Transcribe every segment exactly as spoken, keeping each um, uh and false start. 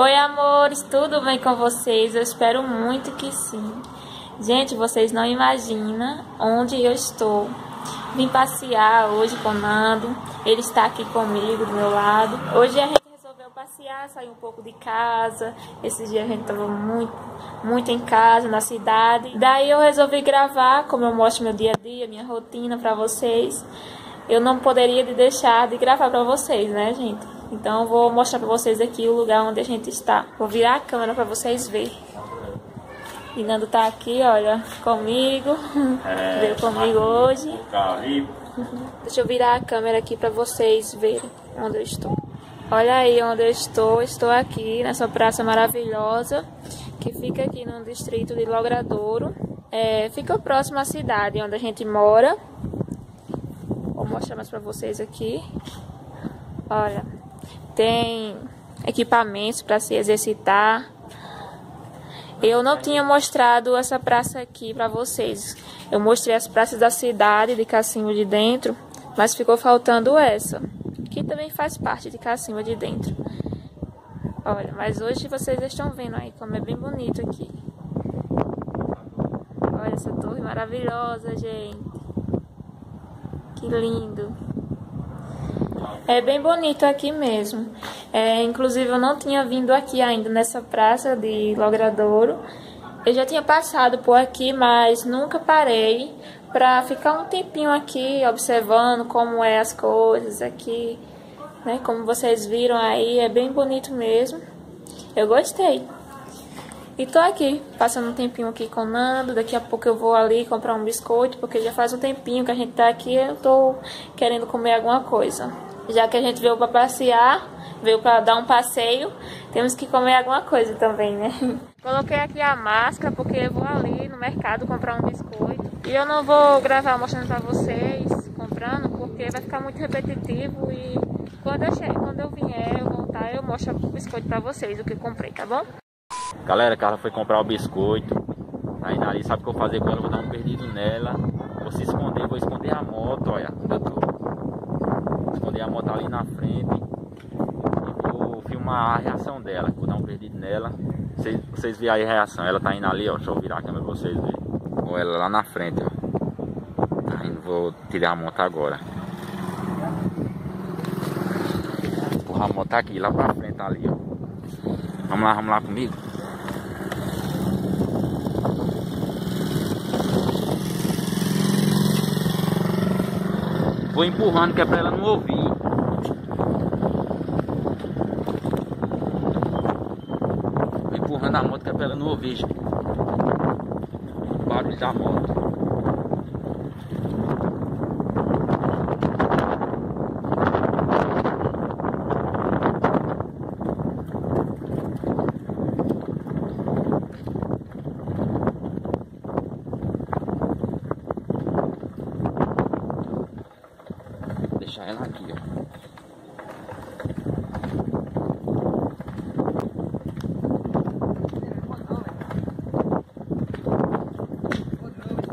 Oi, amores, tudo bem com vocês? Eu espero muito que sim. Gente, vocês não imaginam onde eu estou. Vim passear hoje com o Nando, ele está aqui comigo, do meu lado. Hoje a gente resolveu passear, sair um pouco de casa. Esse dia a gente estava muito, muito em casa, na cidade. Daí eu resolvi gravar, como eu mostro meu dia a dia, minha rotina para vocês. Eu não poderia deixar de gravar para vocês, né, gente? Então eu vou mostrar pra vocês aqui o lugar onde a gente está. Vou virar a câmera pra vocês verem. E Nando tá aqui, olha, comigo. É, veio comigo hoje. Deixa eu virar a câmera aqui pra vocês verem onde eu estou. Olha aí onde eu estou. Estou aqui nessa praça maravilhosa, que fica aqui no distrito de Logradouro. É, fica próximo à cidade onde a gente mora. Vou mostrar mais pra vocês aqui. Olha, tem equipamentos para se exercitar. Eu não tinha mostrado essa praça aqui para vocês. Eu mostrei as praças da cidade de Cacimba de Dentro, mas ficou faltando essa, que também faz parte de Cacimba de Dentro. Olha, mas hoje vocês estão vendo aí como é bem bonito aqui. Olha essa torre maravilhosa, gente. Que lindo. É bem bonito aqui mesmo. É, inclusive eu não tinha vindo aqui ainda nessa praça de Logradouro. Eu já tinha passado por aqui, mas nunca parei para ficar um tempinho aqui observando como é as coisas aqui, né? Como vocês viram aí, é bem bonito mesmo. Eu gostei. E tô aqui, passando um tempinho aqui com o Nando. Daqui a pouco eu vou ali comprar um biscoito, porque já faz um tempinho que a gente tá aqui e eu tô querendo comer alguma coisa. Já que a gente veio pra passear, veio pra dar um passeio, temos que comer alguma coisa também, né? Coloquei aqui a máscara, porque eu vou ali no mercado comprar um biscoito. E eu não vou gravar mostrando pra vocês comprando, porque vai ficar muito repetitivo e quando eu, cheguei, quando eu vier, eu voltar, eu mostro o biscoito pra vocês, o que eu comprei, tá bom? Galera, a Carla foi comprar o biscoito. Aí Nari sabe o que eu vou fazer com ela, vou dar um perdido nela. Vou se esconder, vou esconder a moto, olha, eu tô. Vou esconder a moto ali na frente. E vou filmar a reação dela, vou dar um perdido nela. Vocês, vocês viram aí a reação, ela tá indo ali, ó, deixa eu virar a câmera pra vocês verem. Ou ela lá na frente, ó. Tá indo, vou tirar a moto agora. Empurrar a moto aqui, lá pra frente ali, ó. Vamos lá, vamos lá comigo. Vou empurrando que é pra ela não ouvir. Vou empurrando a moto que é pra ela não ouvir, gente. O barulho da moto. Ela aqui, ó.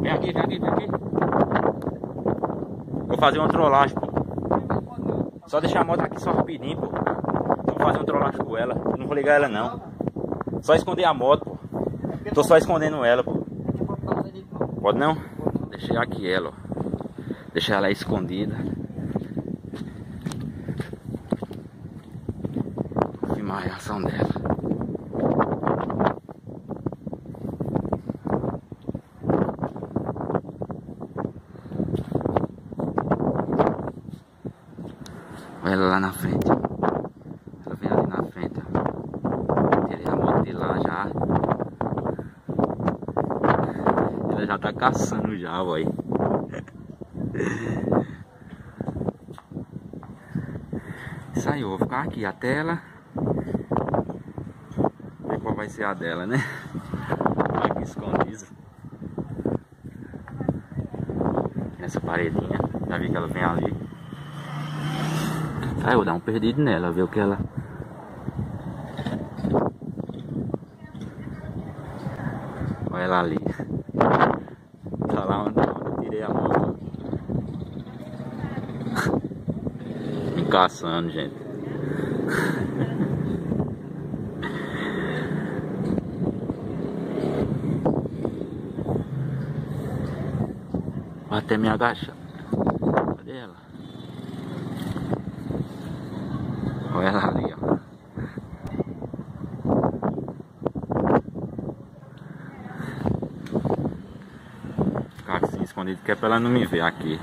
Vem aqui, vem aqui, vem aqui. Vou fazer uma trollagem, pô. Só deixar a moto aqui só rapidinho, pô. Vou fazer uma trollagem com ela. Não vou ligar ela, não. Só esconder a moto, pô. Tô só escondendo ela, pô. Pode não? Deixei aqui ela, ó. Deixar ela escondida. Vou filmar a reação dela. Olha ela lá na frente. Ela vem ali na frente. Tirei a moto de lá já. Ela já tá caçando já, ó. Saiu, vou ficar aqui até ela. Ver qual vai ser a dela, né? Aqui escondido nessa paredinha. Já vi que ela vem ali. Aí eu vou dar um perdido nela, ver o que ela. Olha ela ali. Tá lá onde eu tirei a mão. Me caçando, gente. até me agacha. Cadê ela? Olha ela ali, ó. Ficar assim escondido que é pra ela não me ver aqui.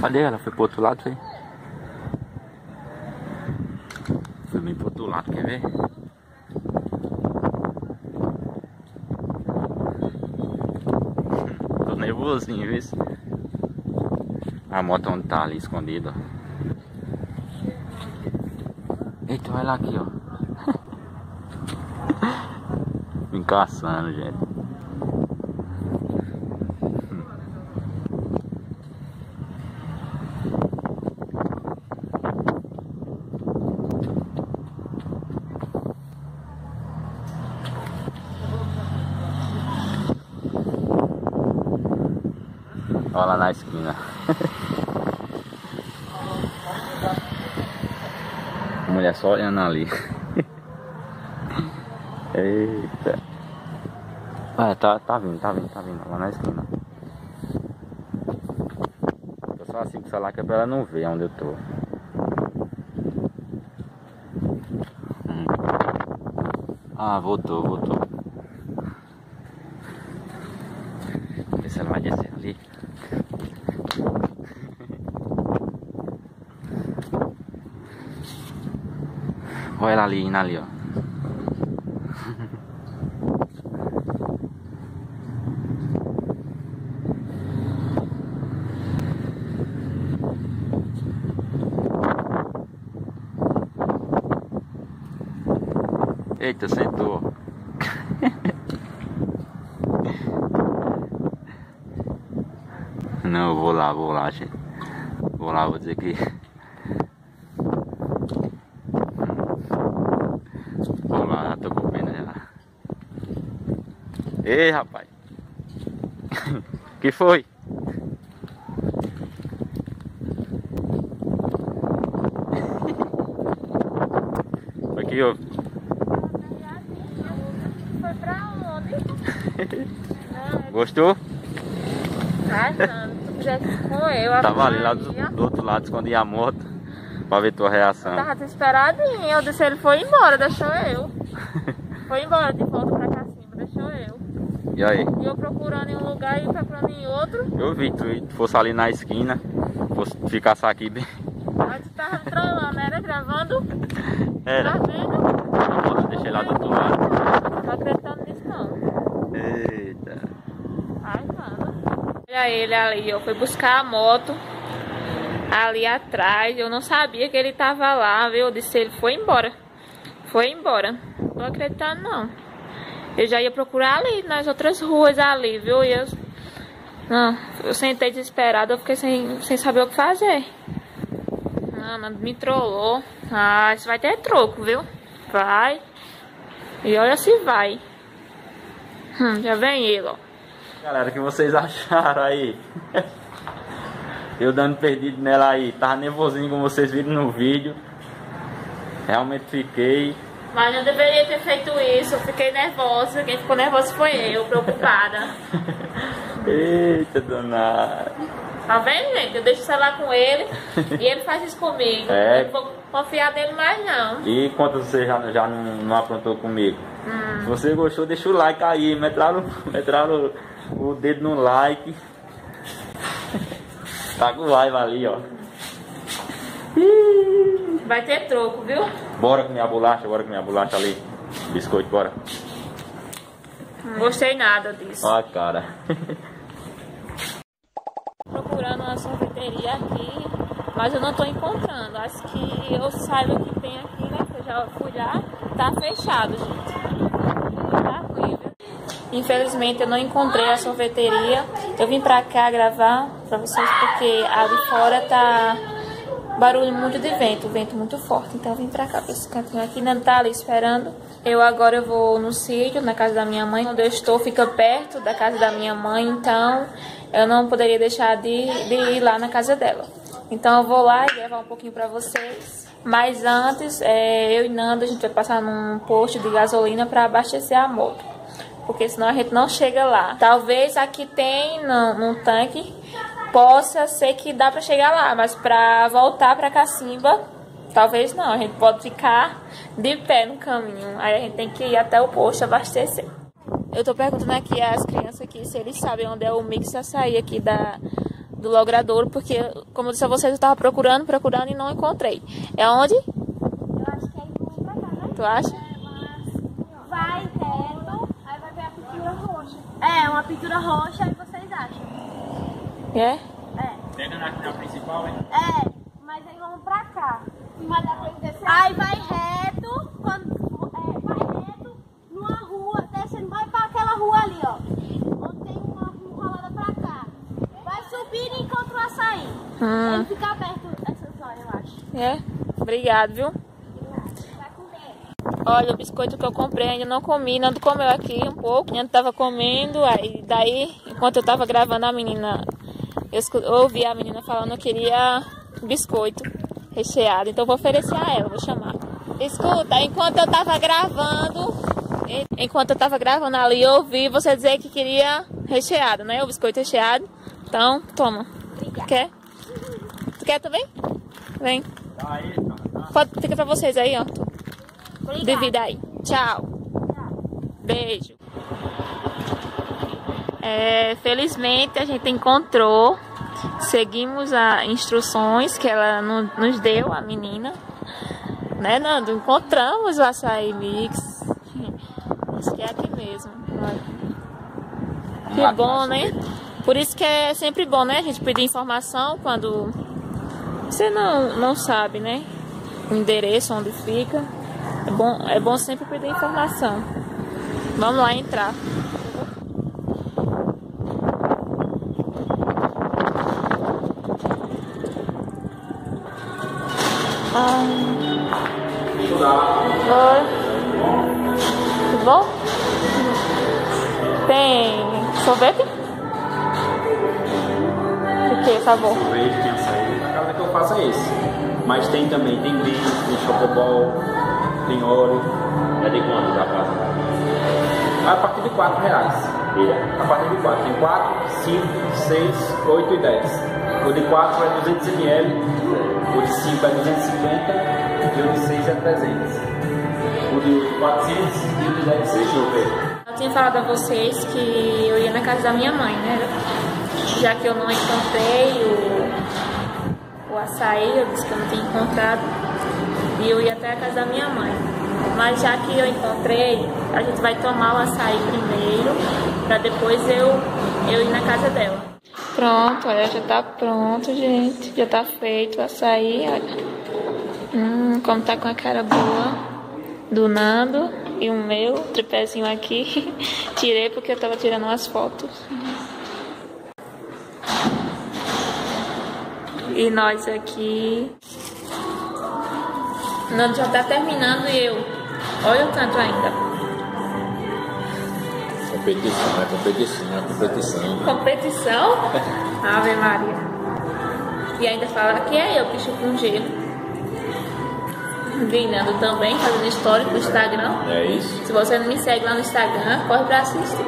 Cadê ela? Foi pro outro lado, foi? Foi bem pro outro lado, quer ver? Tô nervosinho, viu? A moto onde tá ali, escondida. Eita, olha lá aqui, ó. Me caçando, gente. Olha lá na esquina. A mulher só olhando ali. Eita. Olha, tá, tá vindo, tá vindo, tá vindo. Olha lá na esquina. Tô só assim com o celular que é pra ela não ver onde eu tô. Hum. Ah, voltou, voltou. Vê se ela vai descer ali. Olha ela ali, indo ali, ó. Eita, sentou. Não, eu vou lá, vou lá, gente. Vou lá, vou dizer que... Ei, rapaz. Que foi? Aqui, ó. Foi pra onde? Gostou? Ai, não. Já escorreu. Tava ali lá do, do outro lado, escondi a moto pra ver tua reação. Eu tava desesperadinha. Eu disse, ele foi embora, deixou eu. Foi embora de volta pra Cacimba, deixou eu. E aí? E eu procurando em um lugar e procurando em outro. Eu vi que tu fosse ali na esquina, fosse ficar aqui bem. Ah, tu tava trolando, era gravando? Era. Tá vendo? Eu deixei lá do outro lado. Não tá acreditando nisso, não. Eita. Ai, mano. Olha ele ali, eu fui buscar a moto ali atrás. Eu não sabia que ele tava lá, viu? Eu disse, ele foi embora. Foi embora. Não tô acreditando, não. Eu já ia procurar ali, nas outras ruas ali, viu? E eu, não, eu sentei desesperada, eu fiquei sem, sem saber o que fazer. Não, me trollou. Ah, isso vai ter troco, viu? Vai. E olha se vai. Hum, já vem ele, ó. Galera, o que vocês acharam aí? Eu dando perdido nela aí. Tava nervosinho, como vocês viram no vídeo. Realmente fiquei... Mas não deveria ter feito isso, eu fiquei nervosa, quem ficou nervoso foi eu, preocupada. Eita, danada. Tá vendo, gente? Eu deixo o celular com ele e ele faz isso comigo. É. Eu não vou confiar nele mais, não. E quanto você já, já não, não aprontou comigo? Hum. Se você gostou, deixa o like aí, metraram, metraram o, o dedo no like. Tá com o live ali, ó. Vai ter troco, viu? Bora com minha bolacha, bora com minha bolacha ali. Biscoito, bora. Não gostei nada disso. Ó, cara. Procurando uma sorveteria aqui, mas eu não tô encontrando. Acho que eu saiba o que tem aqui, né? Eu já fui lá, tá fechado, gente. Infelizmente eu não encontrei a sorveteria. Eu vim pra cá gravar pra vocês porque ali fora tá... barulho muito de vento, vento muito forte. Então eu vim pra cá, pra esse cantinho aqui. Nando tá ali esperando. Eu agora eu vou no sítio, na casa da minha mãe. Onde eu estou fica perto da casa da minha mãe. Então eu não poderia deixar de, de ir lá na casa dela. Então eu vou lá e levar um pouquinho pra vocês. Mas antes, é, eu e Nando, a gente vai passar num posto de gasolina pra abastecer a moto, porque senão a gente não chega lá. Talvez aqui tem, num, num tanque, possa ser que dá pra chegar lá, mas pra voltar pra Cacimba, talvez não. A gente pode ficar de pé no caminho, aí a gente tem que ir até o posto abastecer. Eu tô perguntando aqui às crianças aqui se eles sabem onde é o mix açaí aqui da... do Logradouro, porque, como eu disse a vocês, eu tava procurando, procurando e não encontrei. É onde? Eu acho que é em pra cá, né? Tu acha? É, vai reto, aí vai ver a pintura roxa. É, uma pintura roxa, aí vocês acham. É? É. Pega na, na principal, hein? É, mas aí vamos pra cá. Mas dá pra descer. Aí vai reto, quando é, vai reto, numa rua, descendo, vai pra aquela rua ali, ó. E encontra o açaí. Hum. Ele fica perto dessas horas, eu acho. É? Obrigado, viu? Vai comer. Olha, o biscoito que eu comprei ainda não comi. Nando comeu aqui um pouco. Nando tava comendo, aí daí, enquanto eu tava gravando a menina, eu ouvi a menina falando que queria biscoito recheado. Então eu vou oferecer a ela, vou chamar. Escuta, enquanto eu tava gravando, enquanto eu tava gravando ali, eu ouvi você dizer que queria recheado, né? O biscoito recheado. Então, toma. Obrigada. Quer? Tu quer também? Vem. Pode, fica pra vocês aí, ó. Obrigada. Divida aí. Tchau. Beijo. É, felizmente a gente encontrou. Seguimos as instruções que ela nos deu, a menina. Né, Nando? Encontramos o açaí mix. Acho que é aqui mesmo. Que bom, né? Por isso que é sempre bom, né, a gente pedir informação quando você não, não sabe, né, o endereço, onde fica. É bom, é bom sempre pedir informação. Vamos lá entrar. Ah. Tudo bom? Tem sorvete? Que sabor? Sorvete, tem açaí. Na casa que eu faço é esse. Mas tem também, tem bicho, tem chocobol, tem óleo. É de quanto da casa? A partir de quatro reais. A partir de quatro. Tem quatro, cinco, seis, oito e dez. O de quatro é duzentos mililitros. O de cinco é duzentos e cinquenta. E o de seis é trezentos. O de quatrocentos e o de dez é seiscentos. Eu tinha falado a vocês que eu ia na casa da minha mãe, né? Já que eu não encontrei o, o açaí, eu disse que eu não tinha encontrado, e eu ia até a casa da minha mãe. Mas já que eu encontrei, a gente vai tomar o açaí primeiro, pra depois eu, eu ir na casa dela. Pronto, olha, já tá pronto, gente. Já tá feito o açaí, olha. Hum, como tá com a cara boa do Nando e o meu tripézinho aqui. Tirei porque eu tava tirando umas fotos. E nós aqui. Nando já tá terminando e eu. Olha o tanto ainda. Competição, é competição, é competição. Né? Competição? Ave Maria. E ainda fala que é eu que chupo um gelo. Vem Nando também, fazendo história do Instagram. É isso. Se você não me segue lá no Instagram, corre pra assistir.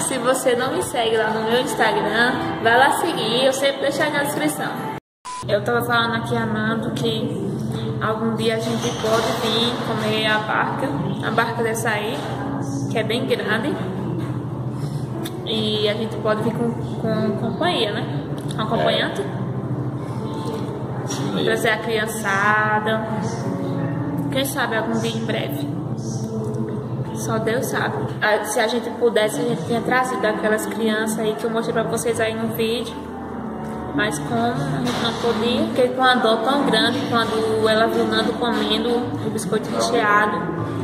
Se você não me segue lá no meu Instagram, vai lá seguir, eu sempre deixo aí na descrição. Eu tava falando aqui a Nando que algum dia a gente pode vir comer a barca, a barca dessa aí, que é bem grande. E a gente pode vir com, com companhia, né? Um acompanhante. É. Pra ser a criançada. Quem sabe algum dia em breve. Só Deus sabe. Se a gente pudesse, a gente tinha trazido aquelas crianças aí que eu mostrei pra vocês aí no vídeo. Mas como a gente não podia, fiquei com uma dor tão grande quando ela viu o Nando comendo o biscoito recheado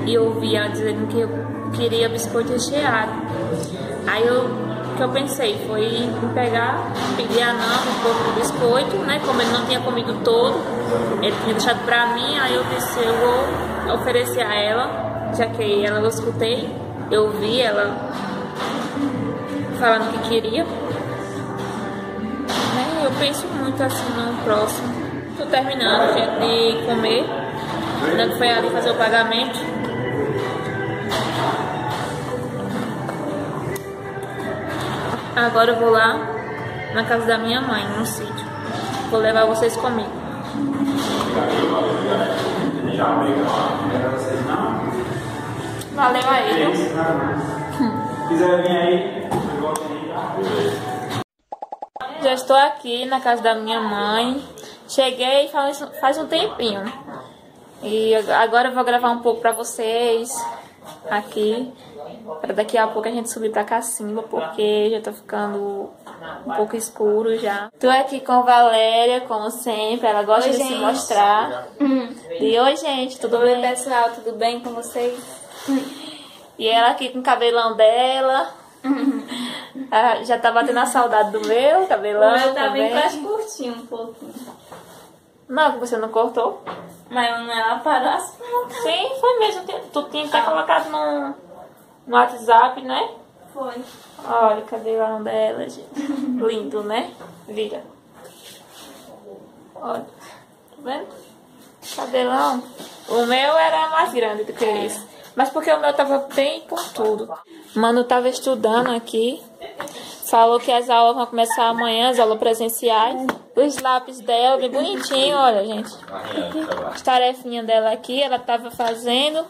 e eu ouvi ela dizendo que eu queria biscoito recheado. Aí eu, o que eu pensei foi pegar, pedir a Nando um pouco do biscoito, né? Como ele não tinha comido todo, ele tinha deixado pra mim, aí eu pensei, eu vou oferecer a ela. Já que ela eu escutei, eu vi ela falando que queria. eu penso muito assim no próximo. Tô terminando, gente, de comer. Ainda que foi ali fazer o pagamento. Agora eu vou lá na casa da minha mãe, no sítio. Vou levar vocês comigo. Valeu a eles. Quiser vir aí, já estou aqui na casa da minha mãe. Cheguei faz, faz um tempinho. E agora eu vou gravar um pouco pra vocês aqui. Pra daqui a pouco a gente subir pra Cacimba, porque já tá ficando um pouco escuro já. Tô aqui com Valéria, como sempre. Ela gosta oi, de gente. se mostrar. Hum. E oi, gente, tudo oi, bem? pessoal, tudo bem com vocês? Hum. E ela aqui com o cabelão dela. Hum. Ah, já tá batendo a saudade do meu cabelão. O meu tá bem mais curtinho um pouquinho. Não, você não cortou? Mas ela parou assim. Sim, foi mesmo. Tu tinha que ter colocado no... no WhatsApp, né? Foi. Olha o cabelão dela, gente. Lindo, né? Vira. Olha. Tá vendo? Cabelão. O meu era mais grande do que esse. Mas porque o meu tava bem pontudo. Mano, tava estudando aqui. Falou que as aulas vão começar amanhã, as aulas presenciais. Os lápis dela, bem bonitinho, olha, gente. As tarefinhas dela aqui, ela tava fazendo...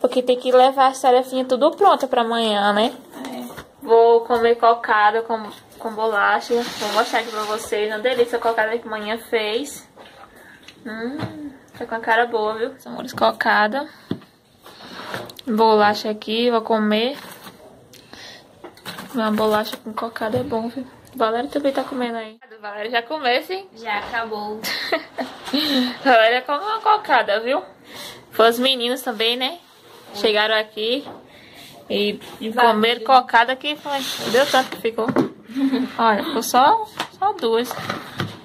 Porque tem que levar as tarefinhas tudo pronta pra amanhã, né? É. Vou comer cocada com, com bolacha. Vou mostrar aqui pra vocês. Uma delícia a cocada que a manhã fez. Hum, tá com a cara boa, viu? São amores, cocada. Bolacha aqui, vou comer. Uma bolacha com cocada é bom, viu? Valéria também tá comendo aí. Valéria já comeu, sim? Já acabou. Valéria come uma cocada, viu? Foi os meninos também, né? Chegaram aqui e comeram cocada que foi. Deu tanto que ficou. Olha, ficou só, só duas.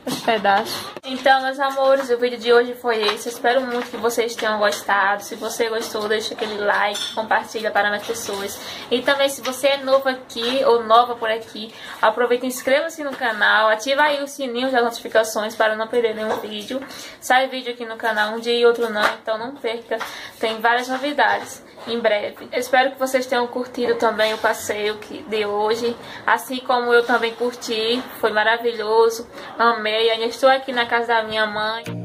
Os pedaços. Então, meus amores, o vídeo de hoje foi esse. Eu espero muito que vocês tenham gostado. Se você gostou, deixa aquele like, compartilha para mais pessoas. E também, se você é novo aqui ou nova por aqui, aproveita e inscreva-se no canal. Ativa aí o sininho das notificações para não perder nenhum vídeo. Sai vídeo aqui no canal um dia e outro não, então não perca. Tem várias novidades em breve. Eu espero que vocês tenham curtido também o passeio de hoje. Assim como eu também curti. Foi maravilhoso. Amei. Eu estou aqui na casa da minha mãe.